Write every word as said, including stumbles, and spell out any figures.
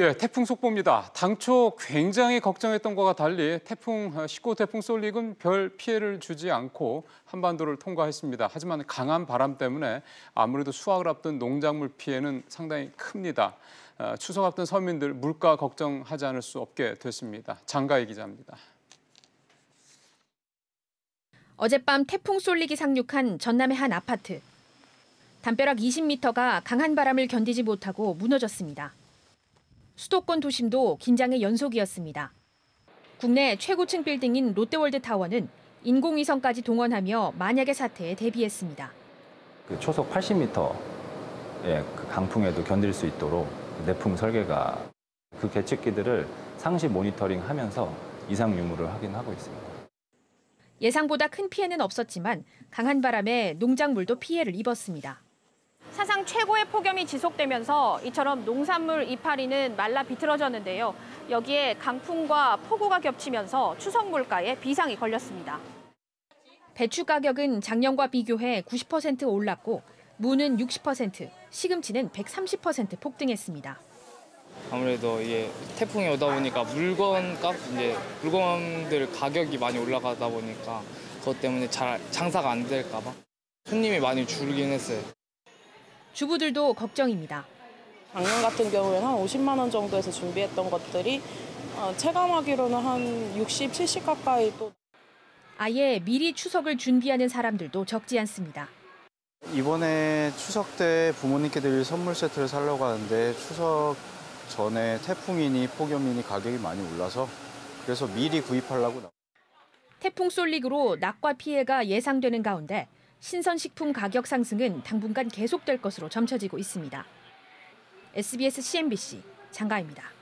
예, 태풍 속보입니다. 당초 굉장히 걱정했던 것과 달리 태풍 십구 태풍 솔릭은 별 피해를 주지 않고 한반도를 통과했습니다. 하지만 강한 바람 때문에 아무래도 수확을 앞둔 농작물 피해는 상당히 큽니다. 추석 앞둔 서민들 물가 걱정하지 않을 수 없게 됐습니다. 장가희 기자입니다. 어젯밤 태풍 솔릭이 상륙한 전남의 한 아파트. 담벼락 이십 미터가 강한 바람을 견디지 못하고 무너졌습니다. 수도권 도심도 긴장의 연속이었습니다. 국내 최고층 빌딩인 롯데월드 타워는 인공위성까지 동원하며 만약의 사태에 대비했습니다. 그 초속 팔십 미터의 강풍에도 견딜 수 있도록 내풍 설계가 그 계측기들을 상시 모니터링하면서 이상 유무를 확인하고 있습니다. 예상보다 큰 피해는 없었지만 강한 바람에 농작물도 피해를 입었습니다. 사상 최고의 폭염이 지속되면서 이처럼 농산물 이파리는 말라 비틀어졌는데요. 여기에 강풍과 폭우가 겹치면서 추석 물가에 비상이 걸렸습니다. 배추 가격은 작년과 비교해 구십 퍼센트 올랐고 무는 육십 퍼센트, 시금치는 백삼십 퍼센트 폭등했습니다. 아무래도 이게 태풍이 오다 보니까 물건값, 이제 물건들 가격이 많이 올라가다 보니까 그것 때문에 잘 장사가 안 될까 봐 손님이 많이 줄긴 했어요. 주부들도 걱정입니다. 작년 같은 경우에는 한 오십만 원 정도에서 준비했던 것들이 체감하기로는 한 육십, 칠십 가까이 또. 아예 미리 추석을 준비하는 사람들도 적지 않습니다. 이번에 추석 때 부모님께 드릴 선물 세트를 사려고 하는데 추석 전에 태풍이니 폭염이니 가격이 많이 올라서 그래서 미리 구입하려고. 태풍 솔릭으로 낙과 피해가 예상되는 가운데 신선식품 가격 상승은 당분간 계속될 것으로 점쳐지고 있습니다. 에스비에스 씨엔비씨 장가희입니다.